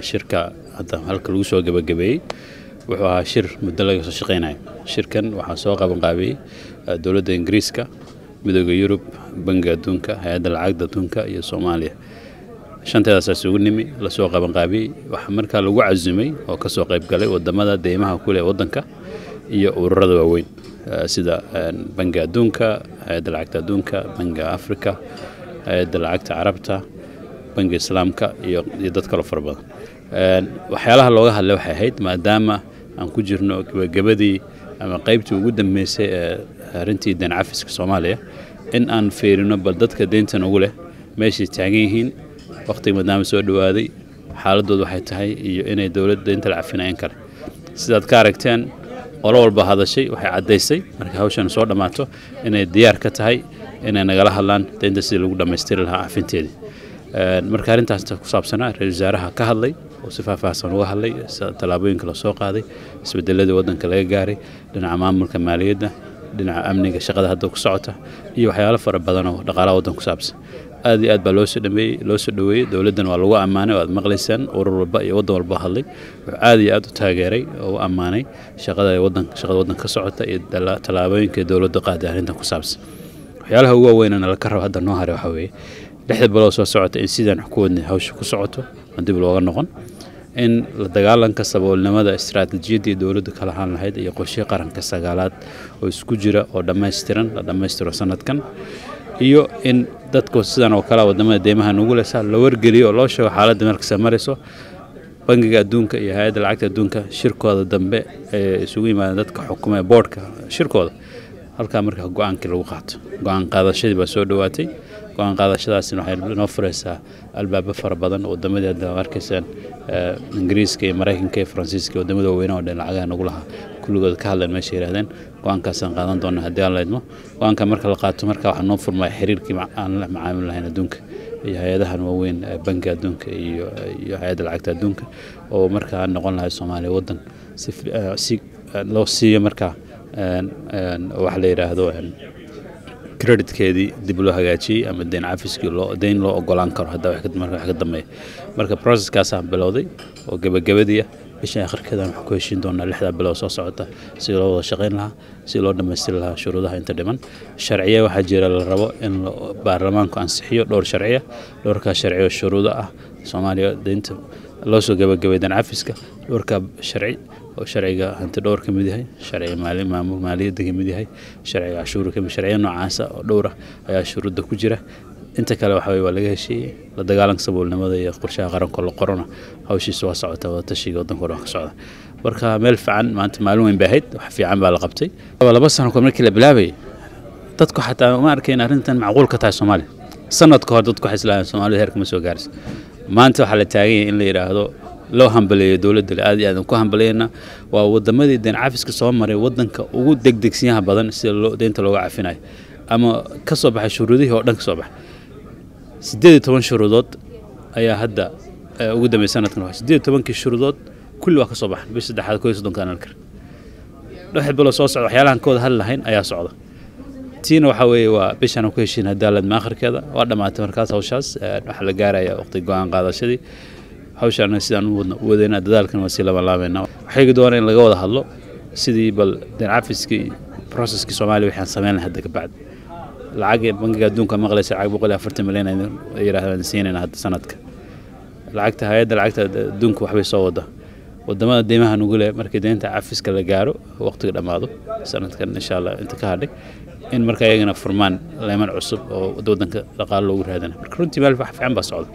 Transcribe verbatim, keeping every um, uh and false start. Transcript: شركة هذا هالكلوس وجب جبي وحاشر مدلل شقيناي شركة وحاسوق بنقابي دولة إنجليزية مدوج يوروب بنجادونكا هذا العقد دونكا يا سوماليا عشان ترى سأسوقني لسوق بنقابي وحمرك على وعزمي وكسوق بقلي والدمادة دائما هقولي ودنكا يورده وين سيدا بنجادونكا هذا العقد دونكا بنجا أفريقيا هذا العقد عربتا بنجا إسلامكا يدتكلوا فربا وحيالها اللغة اللي وحيت ما دام أنكو جرنو جبدي أما قيبت وجود ميس رنتي دين عفس كصوماليا إن أن في رنبل دتك دين تنقوله ماشي تعجيهين وقت ما دام سود وادي حال ضد وحيت هاي إن الدولة دين تلعفنا ينكر سيدا كاركتين أول بهذا الشيء وحي عديسي مركهوشان صور دمعته إن الديار كتهاي إن نجلها لان دين تسيل وجود ميستيرلها عفين تدي مركهرين تحت كصاب سنة رجزارها كهلي وصفها فحسن وهلي تلابين كلا سوق هذه سبدلة ودن كلا جاري لنا عمام ملك مالية لنا أمني شغلة هذا كسعته يو حيال فرب بدنه دقلا ودن كسابس هذه أدب لوس دمي لوس دوي دولتنا والله أمانة ومغلسن وربا يودن البهلي هذه أدب تاجري وأمانة شغلة ودن شغلة ودن كسعته يدل تلابين كدولة قادة عندنا كسابس حيالها هو وين أنا الكره هذا النهار وحوي لحد بلوس وسعته إنسان حكوني هوش كسعته عندي بالوغن نقن إن الدجالان كسبوا لنا ماذا استراتيجية الدولة دخلها لهيد يقوشي قرن كسجالات وسكجرة ودماسترن ودماستر سنة كان إيو إن دتكو سدنا وكلا ودما ديمها نقول سال لور جري الله شو حالة دمرك سمارسه بنجا دونك يا هذا العقد دونك شركة هذا دم بق سوي ما دتك حكومة بورك شركة هذا هالكامرك جوان كل وقت جوان قاضي شيء بسودواتي وأن قاعد شداس إنه حنوفرسه الباب فربضن قدام ده ده مركزين إنجليز كي مراكن كي فرنسيس كي قدام ده وينه وده العجلة نقولها كل جد كهلا المشي رهدن وأن كسان قاعدن دون هدي على إدمه وأن كمركز القاعدة مركز حنوفر ما يحرير كي مع أنا معاملة هنا دونك هيدا هنوين بنك دونك هيدا العقد دونك ومركز نقولها الصومالي ودن سف سي لو سي مركز وحليرة هذول كريدت كذي دبلو هجاتي أما دين عفيس كيلو دين لو أقولان كره هذا واحد مرة واحد دمية مرة بروسس كاسة بلادي وجب جبدية بس آخر كذا نحكيشين دون اللحظة بلاوس صعدة سيلو شغينها سيلو نمسلها شروطها أنت دمن شرعية واحد جرى الربا إن برلمان كان صحيح دور شرعية دور كشرعية الشروطها سوماليا دين لوسو جب جبدين عفيس ك دور كشرعي شرعية هنت دور كم دي هاي شرعية مالية مامور مالية ده كم دي هاي شرعية عشور كم شرعية نوع عسا دوره هاي عشور ده كجرة أنت كلو حبيب ولا شيء لدا قالن سبولنا ما ده يقول شيء غرام كله قرنا هاو شيء سوا صعدة وتشي قدم قرنا صعدة بركها ملف عن ما أنت معلومين بعيد وحفي عن بالقبتي ولا بس أنا كملك البلابي تذكر حتى ما أركينا رنتن معقول قطع الصومالي سنة كهر تذكر حسلا الصومالي هرك مسوا جارس ما أنت حل التعيين اللي يراهدو لو هنبلي دولة العادية أنا كه هنبلينا وودمادي دين عافيس كصومري ودنك وجود دق دقسينها بدن سلو دين تلو عافيناي أما كصباح شروطه هو دنك صباح سديد تمن شروطات أيها هدا وجود مسانة كنوع سديد تمن كشروطات كل واحد صباح بس ده حد كويس دون كان الكر لو حد بلا صوص وحياله عن كود هلا هين أيها صعدة تين وحوي وبيش أنا كويسين هدالد ما آخر كذا وده مع تمركز أو شخص نحل جارة يا أختي جوان قاعدة شدي حوش أنا سيدان ودينا ذلك الوسيلة بالله حقيقة دورين لجوده هلا سيدي بال دنعفس كي process كي سومالي وحنا سمعنا هداك بعد العقد بنجا دونك مغلس العقد بقولها فرت مليون يراه نسينا هاد سنتك العقد هيدا العقد دونك وحبي صوده والدماء ديما هنقوله مركدين تعفس كلا جارو وقت قد ماضو سنتك إن شاء الله أنت كهلك إن مركينا فرمان لمن عصب ودودنك لقالوا ورهدنا كل تبالف حف عم بسعود